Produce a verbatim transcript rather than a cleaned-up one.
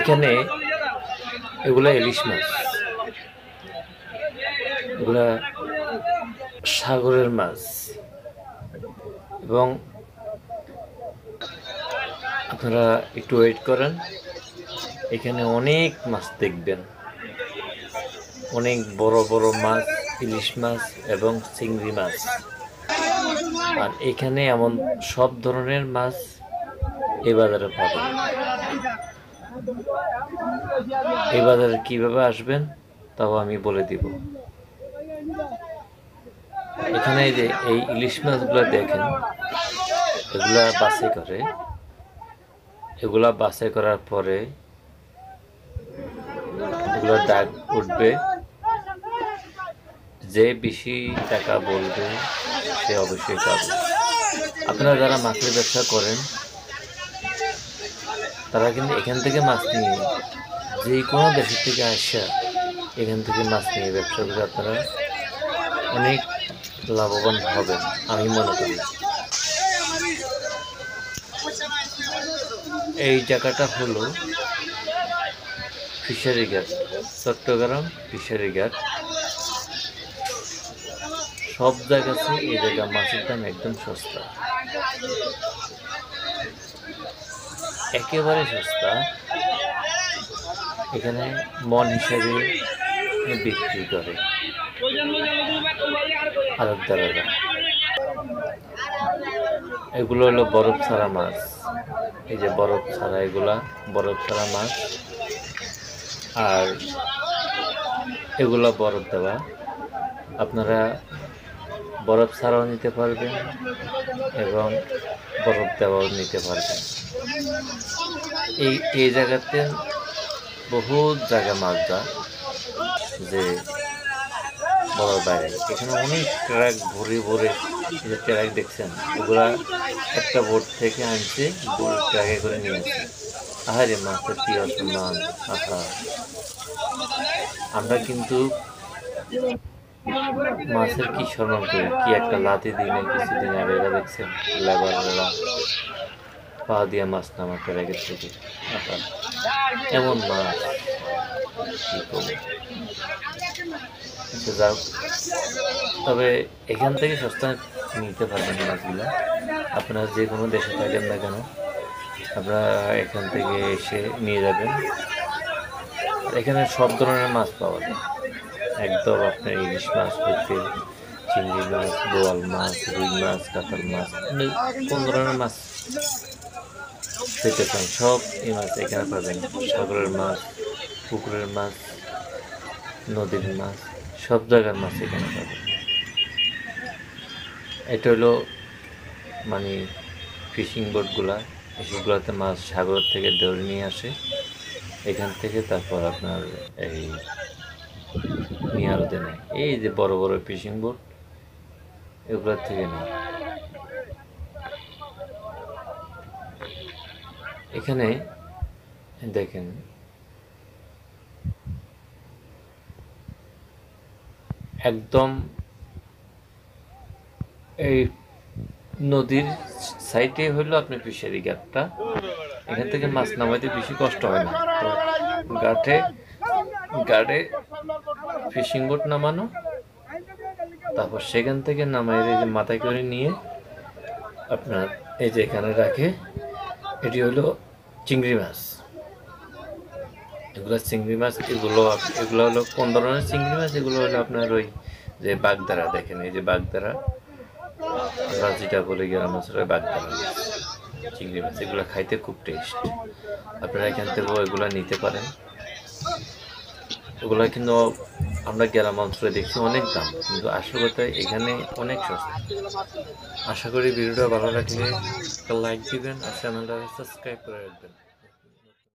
এখানে এগুলা ইলিশ মাছ, এগুলা সাগরের মাছ। এবং আপনারা একটু ওয়েট করেন, এখানে অনেক মাছ দেখবেন, অনেক বড় বড় মাছ, ইলিশ মাছ এবং চিংড়ি মাছ। আর এখানে এমন সব ধরনের মাছ এই বাজারে পাবেন। এই বাজারে কিভাবে আসবেন তাও আমি বলে দিব। এখানে যে এই ইলিশ মাছগুলো দেখেন, এগুলা বাছাই করে, এগুলা বাছাই করার পরে এগুলো ডাক উঠবে, যে বেশি টাকা বলবে সে অবশ্যই পাবে। আপনারা যারা মাছের ব্যবসা করেন তারা কিন্তু এখান থেকে মাছ নিয়ে, যে কোনো দেশের থেকে আসা এখান থেকে মাছ নিয়ে ব্যবসা করে আপনারা অনেক লাভবান হবেন আমি মনে করি। এই জায়গাটা হলো ফিশারি ঘাট, চট্টগ্রাম ফিশারি ঘাট। সব জায়গাতে এই জায়গা মাছের দাম একদম সস্তা, একেবারে সস্তা। এখানে মন হিসাবে বিক্রি করে আড়তদাররা। এগুলো হলো বরফ ছাড়া মাছ, এই যে বরফ ছাড়া, এগুলা বরফ ছাড়া মাছ। আর এগুলো বরফ দেওয়া, আপনারা বরফ ছাড়াও নিতে পারবেন এবং বরফ দেওয়াও নিতে পারবেন। এই এই জায়গাতে বহুত জায়গা মাছ যায় যে বড় বাইরে, এখানে অনেক ট্রাক ভরে ভরে, যে ট্রাক দেখছেন ওগুলা একটা বোট থেকে আনছে, বোট ট্রাকে করে নিয়ে আসছে। আহারে মাছের কি অসম্মান! আহা, আমরা কিন্তু মাছের কি সম্মান করি, কি একটা লাথি দিই না কিছুদিন আগে। এরা দেখছেন লেবাররা পা দিয়ে মাছ নামা ট্রাকের থেকে, আহা এমন মাছ কি করবো। যাও, তবে এখান থেকে সস্তা নিতে পারবেন মাছগুলো। আপনারা যে কোনো দেশে থাকেন না কেন, আপনারা এখান থেকে এসে নিয়ে যাবেন। এখানে সব ধরনের মাছ পাওয়া যায়, একদম আপনার ইলিশ মাছ হইতে চিংড়ি মাছ, বোয়াল মাছ, রুই মাছ, কাতল মাছ, কোন ধরনের মাছ খেতে চান সব এই মাছ এখানে পাবেন। সাগরের মাছ, পুকুরের মাছ, নদীর মাছ, সব জায়গার মাছ এখানে পাবেন। এটা হলো মানে ফিশিং বোটগুলা, এসবগুলোতে মাছ সাগর থেকে ধরে নিয়ে আসে এখান থেকে, তারপর আপনার এই নিয়ে আরতে নেয়। এই যে বড় বড় ফিশিং বোট, এগুলোর থেকে নেয়। এখানে দেখেন একদম এই নদীর সাইডে হইলো আপনার ফিশারি ঘাটটা। এখান থেকে মাছ নামাইতে বেশি কষ্ট হয় না, তো ঘাটে ঘাটে ফিশিং বোট নামানো, তারপর সেখান থেকে নামাই মাথায় করে নিয়ে আপনার এই যে এখানে রাখে। এটি হলো চিংড়ি মাছ, এগুলো চিংড়ি মাছ। এগুলো এগুলো হলো কোন ধরনের চিংড়ি মাছ? এগুলো হলো আপনার ওই যে বাগদারা, দেখেন এই যে বাগদারা, আমরা যেটা বলি গ্রাম অঞ্চলে বাগদারা চিংড়ি মাছ। এগুলো খাইতে খুব টেস্ট, আপনারা এখান থেকেও এগুলো নিতে পারেন। এগুলো কিন্তু আমরা গ্রাম অঞ্চলে দেখছি অনেক দাম, কিন্তু আসল কথা এখানে অনেক সস্তা। আশা করি ভিডিওটা ভালো লাগলে একটা লাইক দিবেন আর চ্যানেলটা সাবস্ক্রাইব করে রাখবেন।